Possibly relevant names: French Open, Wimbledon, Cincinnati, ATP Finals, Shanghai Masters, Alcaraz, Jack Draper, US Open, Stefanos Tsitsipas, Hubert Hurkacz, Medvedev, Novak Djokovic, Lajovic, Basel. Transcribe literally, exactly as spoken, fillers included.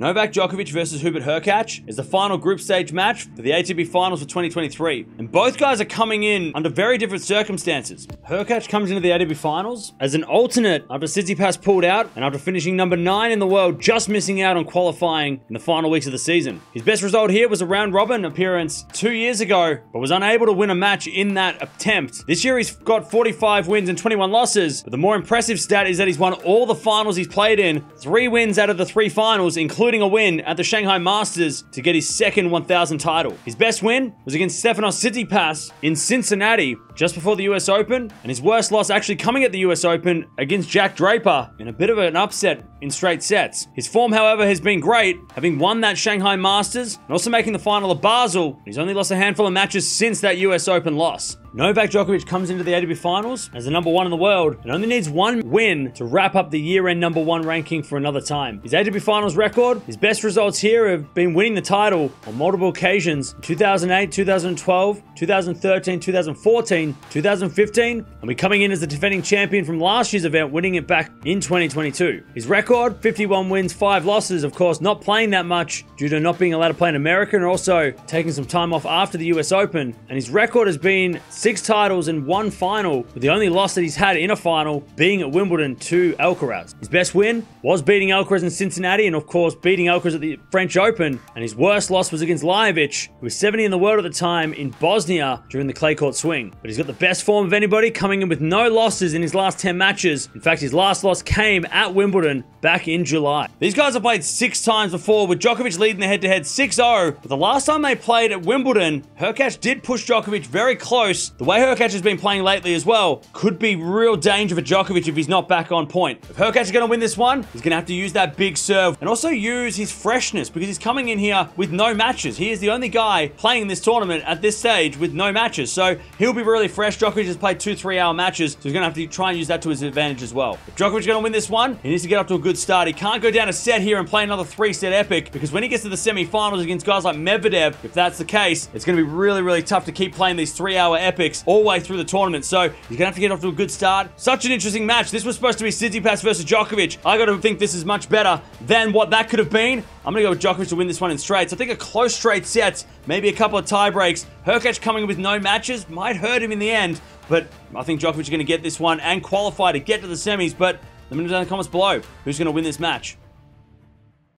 Novak Djokovic versus Hubert Hurkacz is the final group stage match for the A T P Finals for twenty twenty-three. And both guys are coming in under very different circumstances. Hurkacz comes into the A T P Finals as an alternate after Tsitsipas pulled out and after finishing number nine in the world, just missing out on qualifying in the final weeks of the season. His best result here was a round-robin appearance two years ago, but was unable to win a match in that attempt. This year he's got forty-five wins and twenty-one losses, but the more impressive stat is that he's won all the finals he's played in, three wins out of the three finals, including including a win at the Shanghai Masters to get his second one thousand title. His best win was against Stefanos Tsitsipas in Cincinnati just before the U S Open, and his worst loss actually coming at the U S Open against Jack Draper in a bit of an upset in straight sets. His form, however, has been great, having won that Shanghai Masters and also making the final of Basel. He's only lost a handful of matches since that U S Open loss. Novak Djokovic comes into the A T P Finals as the number one in the world and only needs one win to wrap up the year-end number one ranking for another time. His A T P Finals record, his best results here have been winning the title on multiple occasions in two thousand eight, two thousand twelve, two thousand thirteen, two thousand fourteen, two thousand fifteen, and we're coming in as the defending champion from last year's event, winning it back in twenty twenty-two. His record, fifty-one wins, five losses, of course, not playing that much due to not being allowed to play in America and also taking some time off after the U S Open, and his record has been six titles and one final, with the only loss that he's had in a final being at Wimbledon to Alcaraz. His best win was beating Alcaraz in Cincinnati and, of course, beating Alcaraz at the French Open. And his worst loss was against Lajovic, who was seventy in the world at the time in Bosnia during the clay court swing. But he's got the best form of anybody, coming in with no losses in his last ten matches. In fact, his last loss came at Wimbledon back in July. These guys have played six times before, with Djokovic leading the head-to-head six zero. But the last time they played at Wimbledon, Hurkacz did push Djokovic very close. The way Hurkacz has been playing lately as well could be real danger for Djokovic if he's not back on point. If Hurkacz is going to win this one, he's going to have to use that big serve and also use his freshness, because he's coming in here with no matches. He is the only guy playing this tournament at this stage with no matches, so he'll be really fresh. Djokovic has played two three-hour matches, so he's going to have to try and use that to his advantage as well. If Djokovic is going to win this one, he needs to get up to a good start. He can't go down a set here and play another three-set epic, because when he gets to the semi-finals against guys like Medvedev, if that's the case, it's going to be really, really tough to keep playing these three-hour epics all the way through the tournament. So he's going to have to get off to a good start. Such an interesting match. This was supposed to be Tsitsipas versus Djokovic. I got to think this is much better than what that could have been. I'm going to go with Djokovic to win this one in straights. I think a close straight sets, maybe a couple of tie breaks. Hurkacz coming with no matches might hurt him in the end, but I think Djokovic is going to get this one and qualify to get to the semis. But let me know down in the comments below who's going to win this match.